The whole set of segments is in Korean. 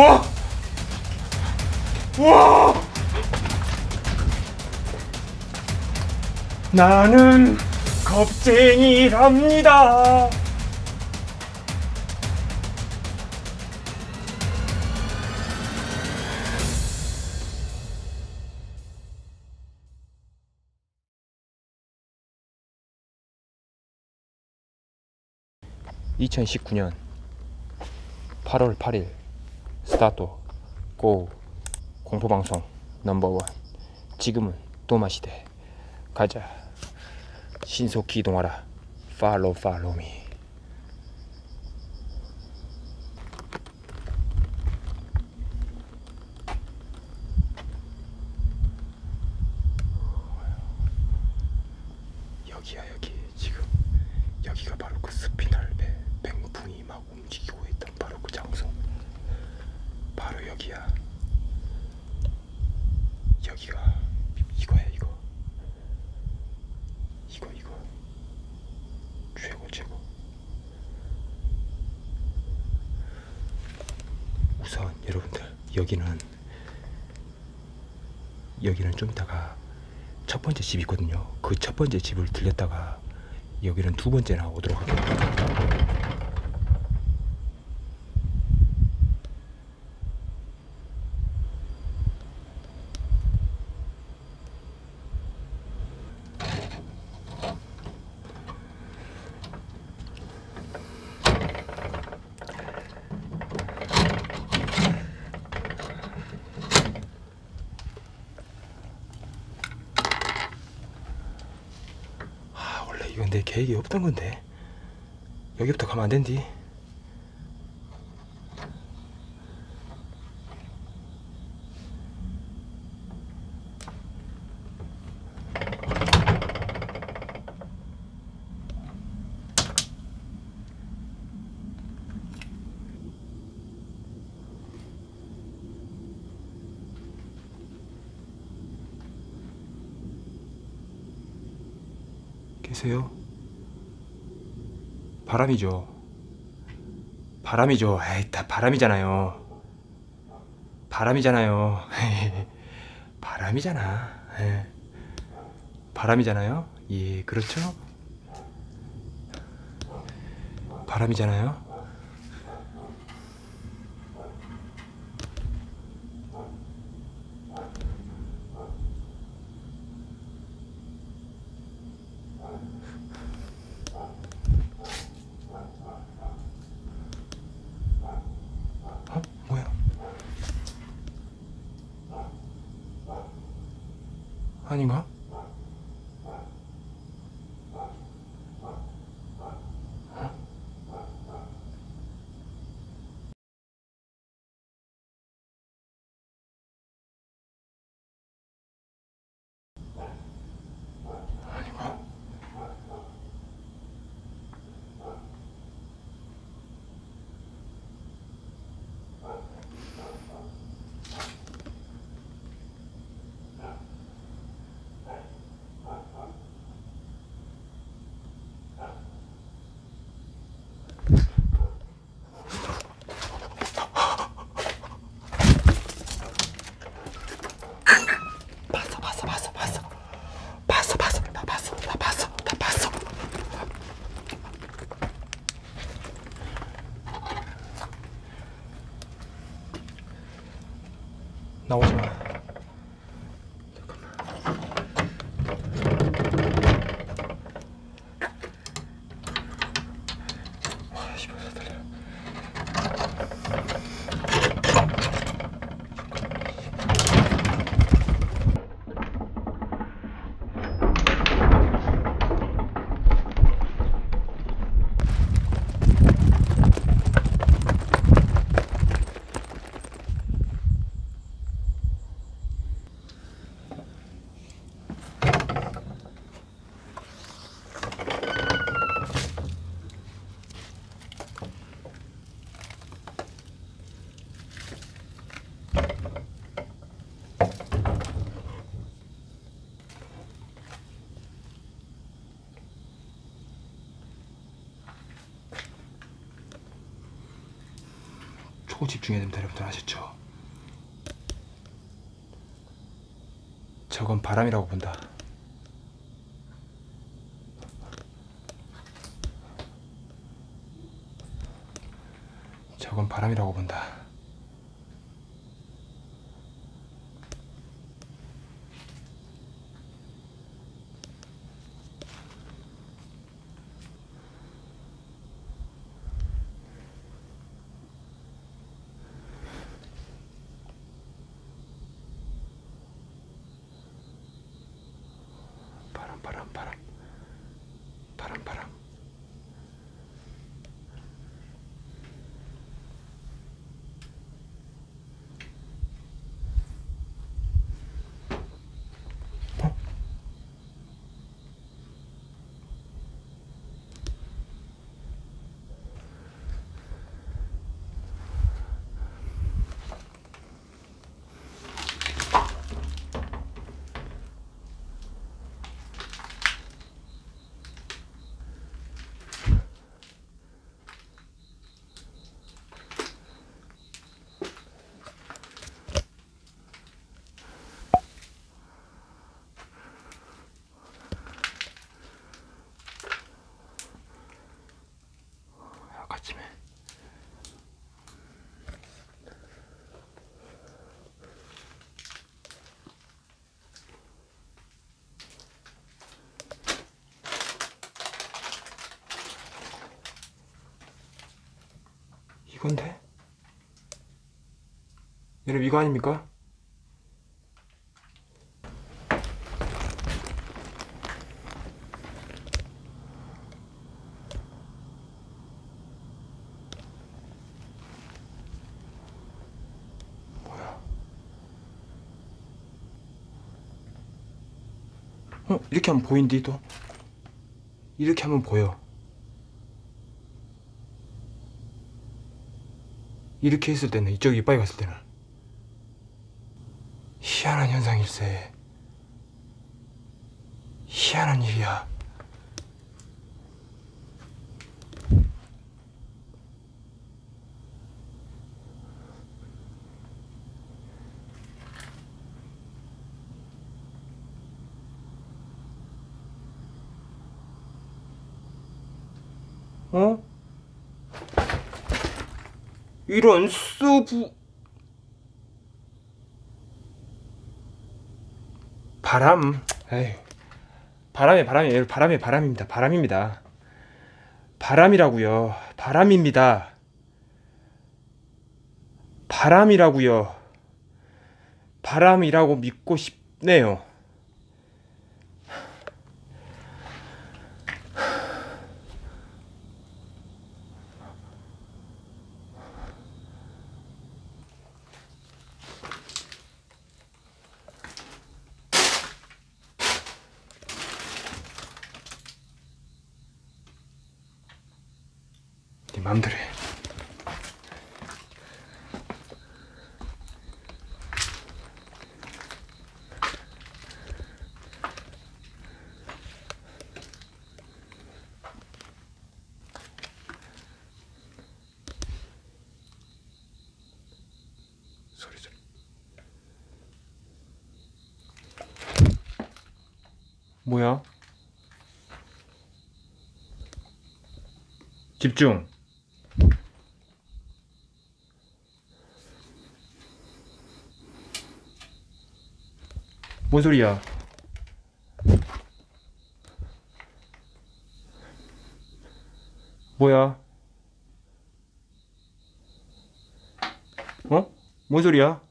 와! 와! 나는 겁쟁이랍니다. (2019년) 8월 8일 스타트 고 공포방송 넘버원. 지금은 도마시대. 가자, 신속히 이동하라. 팔로우 팔로우 미. 여기야, 여기. 지금 여기가 바로 그 스피널 배 뱅풍이 막 움직이고 있던 바로 그 장소. 바로 여기야. 여기가 이거야, 이거. 이거. 최고. 우선 여러분들, 여기는 좀 이따가 첫 번째 집 있거든요. 그 첫 번째 집을 들렸다가 여기는 두 번째나 오도록 하겠습니다. 이건 내 계획이 없던 건데 여기부터 가면 안 된디. 계세요? 바람이죠. 에이, 다 바람이잖아요. 바람이잖아. 에이, 바람이잖아요. 예, 그렇죠? 바람이잖아요. 아닌가? 나오지마. 잠깐만. 와, 씨발, 사달려. 초고 집중해야 됩니다. 여러분들 아셨죠? 저건 바람이라고 본다. 저건 바람이라고 본다. 바람. 이건데? 여러분 이거 아닙니까? 뭐야? 이렇게 하면 보인디 또? 이렇게 하면 보여. 이렇게 했을 때는, 이쪽 이빨이 갔을 때는 희한한 현상일세. 희한한 일이야. 어? 이런 바람. 에휴. 바람입니다. 바람이라고요. 바람이라고요. 바람이라고 믿고 싶네요. 맘대로 해. 소리. 뭐야? 집중. 뭔 소리야? 뭐야? 어? 뭔 소리야?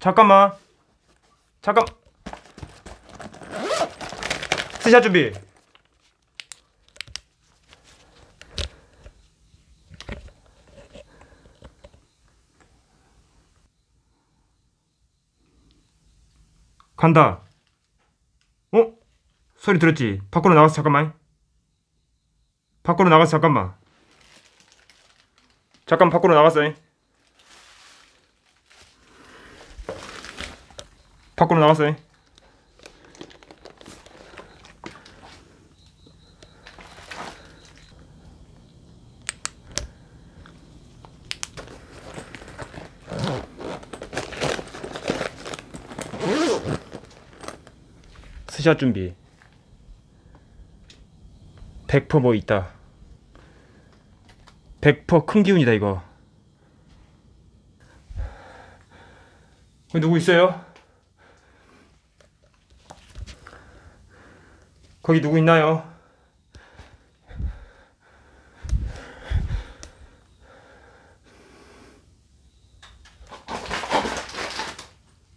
잠깐만. 스샷 준비. 간다. 어? 소리 들었지? 밖으로 나가서 잠깐만. 잠깐 밖으로 나갔어. 스샷 준비. 100% 뭐 있다. 100% 큰 기운이다 이거. 거기 누구 있어요? 거기 누구 있나요?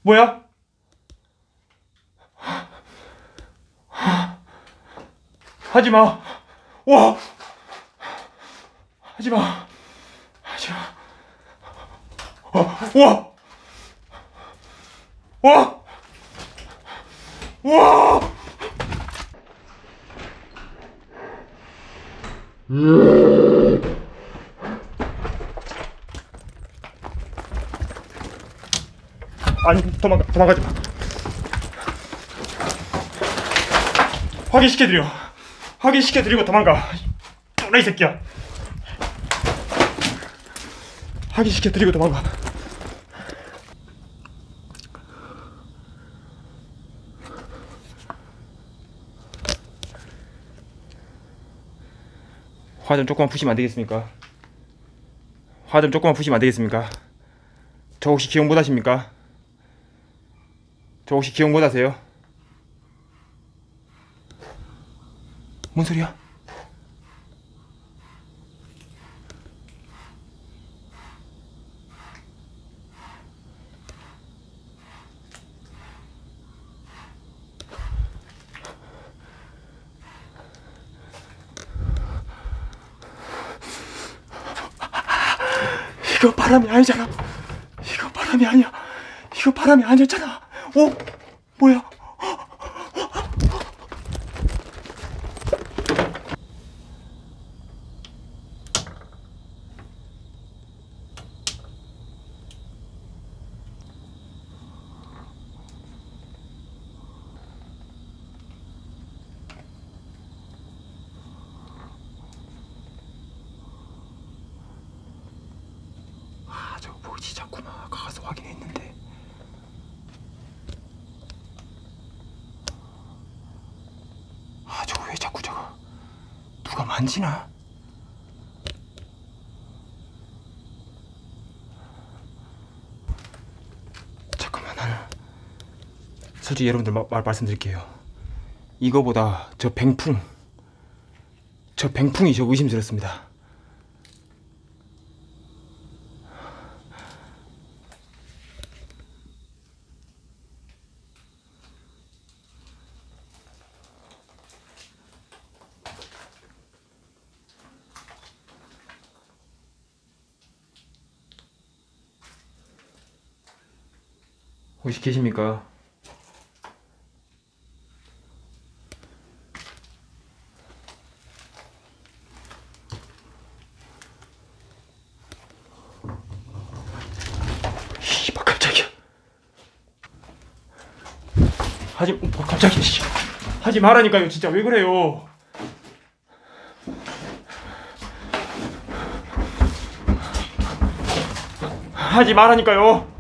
뭐야? 하지마. 와. 하지마. 와. 와. 와. 아니, 도망가지 마. 확인시켜드리고 도망가. 쫄아 이 새끼야. 확인시켜드리고 도망가. 화 좀 조금만 푸시면 안되겠습니까? 저 혹시 기억 못하십니까? 뭔 소리야? 이거 바람이 아니잖아. 이거 바람이 아니었잖아. 어? 뭐야? 가서 확인했는데 저거 왜 자꾸 저거 누가 만지나? 잠깐만, 나는 솔직히 여러분들 말씀드릴게요. 이거보다 저 병풍이 저 의심스럽습니다. 혹시 계십니까? 씨발, 깜짝이야. 하지 말라니까요. 진짜 왜 그래요? 하지 말라니까요.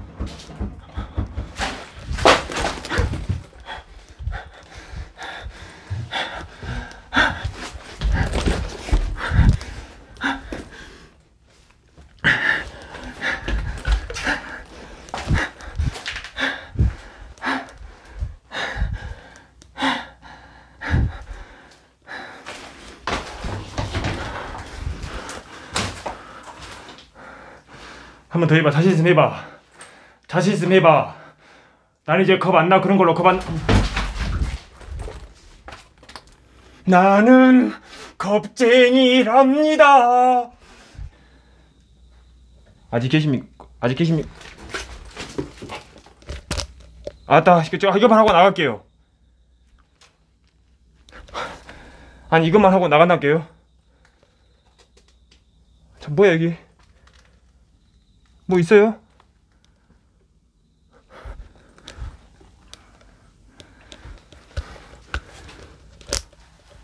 한 번 더 해봐. 자신 있으면 해봐. 다시 있으면 해봐. 난 이제 겁 안 나. 그런 걸로 겁 안... 나는 겁쟁이랍니다. 아직 계십니까? 아따, 이것만 하고 나갈게요. 아니, 이것만 하고 나간다게요. 참, 뭐야, 여기? 뭐 있어요?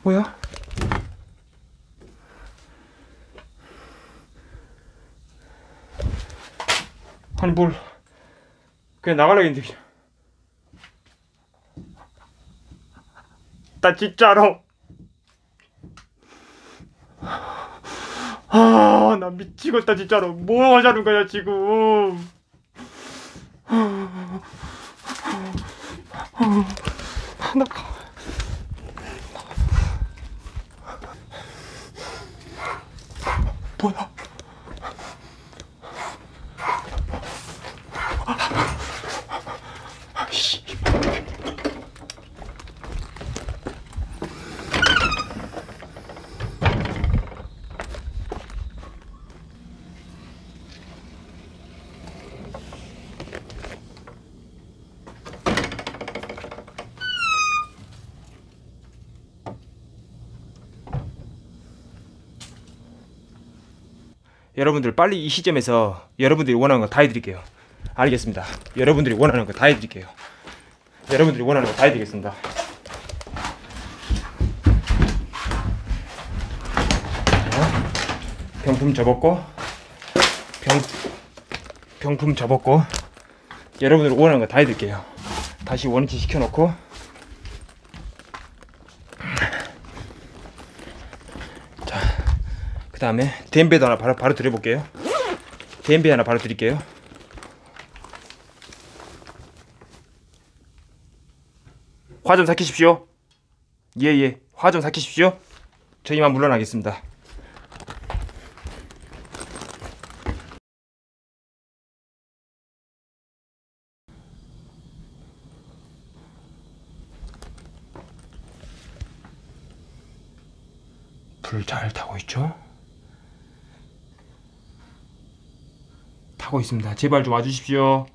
뭐야? 아니, 뭘. 그냥 나가려고 했는데, 그냥. 나 진짜로. 아, 나 미치겠다, 진짜로. 뭐 하자는 거야, 지금. 나. 뭐야? 여러분들 빨리 이 시점에서 여러분들이 원하는 거 다 해드릴게요. 알겠습니다. 여러분들이 원하는 거 다 해드릴게요. 여러분들이 원하는 거 다 해드리겠습니다. 병풍 접었고, 병풍 접었고, 여러분들이 원하는 거 다 해드릴게요. 다시 원위치 시켜놓고, 그 다음에 댐베도 하나 바로 드려볼게요. 댐베 하나 바로 드릴게요. 화 좀 삭히십시오. 예예, 화 좀 삭히십시오. 저 이만 물러나겠습니다. 불 잘 타고 있죠? 하고 있습니다. 제발 좀 와주십시오.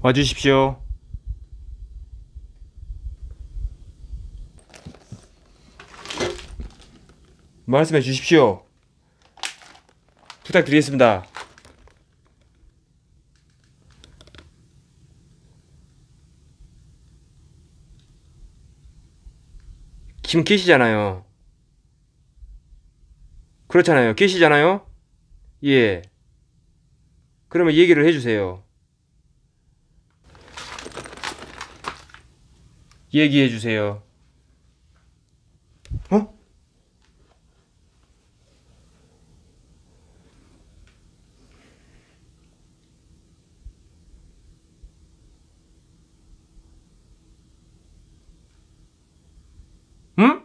와주십시오. 말씀해 주십시오. 부탁드리겠습니다. 지금 계시잖아요. 그렇잖아요. 계시잖아요. 예. 그러면 얘기를 해주세요. 얘기해주세요. 어? 응?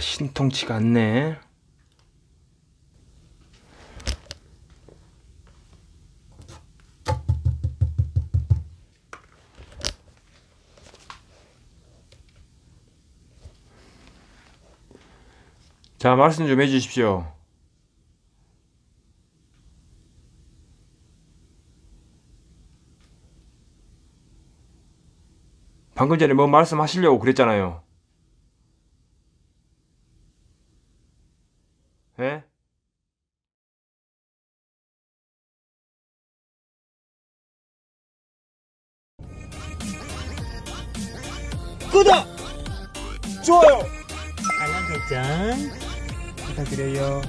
신통치가 않네. 자, 말씀 좀 해주십시오. 방금 전에 뭐 말씀하시려고 그랬잖아요. 예? 구독! 좋아요! 알람 설정 부탁드려요.